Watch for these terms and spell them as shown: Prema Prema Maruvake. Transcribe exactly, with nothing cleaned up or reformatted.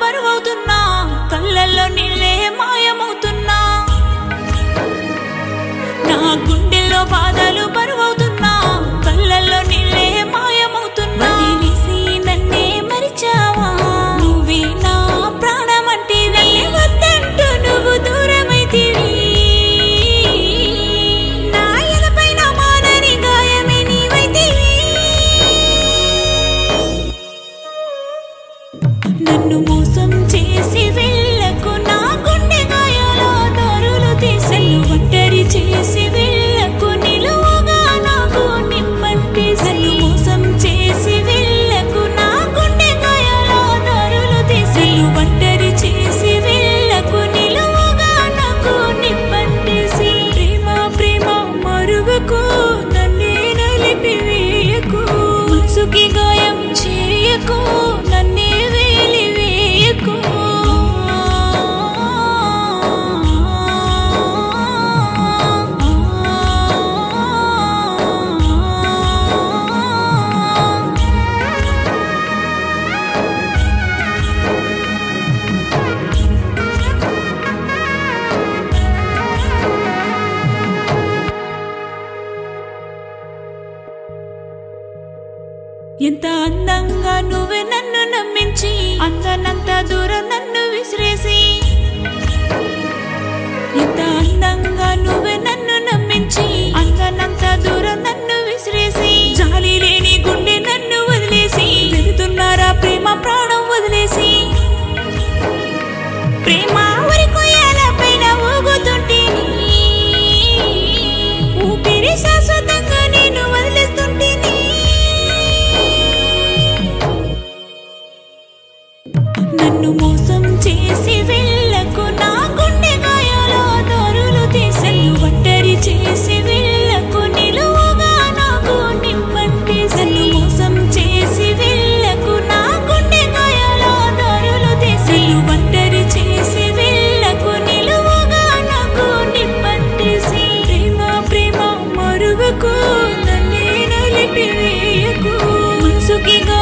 బరువవుతున్నా కళ్ళల్లో నీళ్ళే మాయమవుతున్నా నా గుండెల్లో బాధలు బరువవుతున్నా కళ్ళల్లో నీళ్ళే మాయమవుతున్నా వదిలేసి నన్నే మరిచావా నువ్వే నా ప్రాణమంటివి వద్దంటూ నువ్వు దూరమైతివి నా ఎలపైన మానని గాయమే నీవైతివి నన్ను మోసం చేసి వెళ్ళకు నా గుండె గాయాల దారులు తీసి ఒంటరి చేసి వెళ్ళకు నిలువగా నాకు నిమ్మంటే నన్ను మోసం చేసి వెళ్ళకు నా గుండె గాయాల దారులు తీసి ఒంటరి చేసి వెళ్ళకు నిలువగా నాకు నిమ్మంటే ప్రేమ ప్రేమ మరువకు నన్నే నలిపివేయకు మనసుకి గాయం చేయకు నన్నే ఎంత అందంగా నువ్వే నన్ను నమ్మించి అందనంత దూరం నన్ను విసిరేసి ఎంత అందంగా నువ్వే నన్ను నమ్మించి అందనంత దూరం నన్ను విసిరేసి జాలి లేని గుండె నన్ను వదిలేసి వెళ్తున్నారా ప్రేమ ప్రాణం వదిలేసి ప్రేమ ఉరికొయ్యాలపైన ఊగుతుంటే ఊపిరి శాశ్వతంగా నేను వదిలేస్తుంటే నన్ను మోసం చేసి వెళ్ళకు నా గుండె గాయాల దారులు తీసి ఒంటరి చేసి వెళ్ళకు నిలువగా నాకు నిమ్మంటే నన్ను మోసం చేసి వెళ్ళకు నా గుండె గాయాల దారులు తీసి ఒంటరి చేసి వెళ్ళకు నిలువగా నాకు నిమ్మంటే ప్రేమ ప్రేమ మరువకు నన్నే నలిపివేయకు మనసుకి